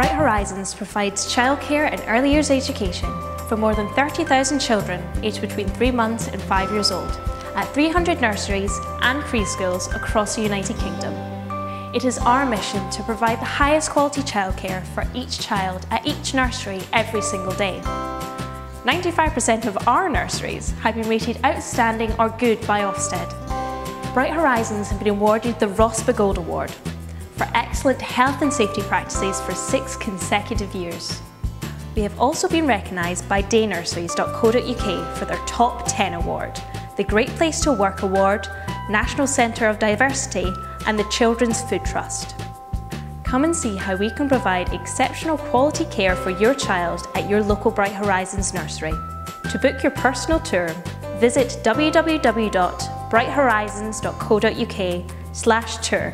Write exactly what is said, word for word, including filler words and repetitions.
Bright Horizons provides childcare and early years education for more than thirty thousand children aged between three months and five years old at three hundred nurseries and preschools across the United Kingdom. It is our mission to provide the highest quality childcare for each child at each nursery every single day. ninety-five percent of our nurseries have been rated outstanding or good by Ofsted. Bright Horizons have been awarded the Rose d'Or Award for excellent health and safety practices for six consecutive years. We have also been recognised by day nurseries dot co dot U K for their Top ten Award, the Great Place to Work Award, National Centre of Diversity and the Children's Food Trust. Come and see how we can provide exceptional quality care for your child at your local Bright Horizons nursery. To book your personal tour, visit w w w dot bright horizons dot co dot U K slash tour.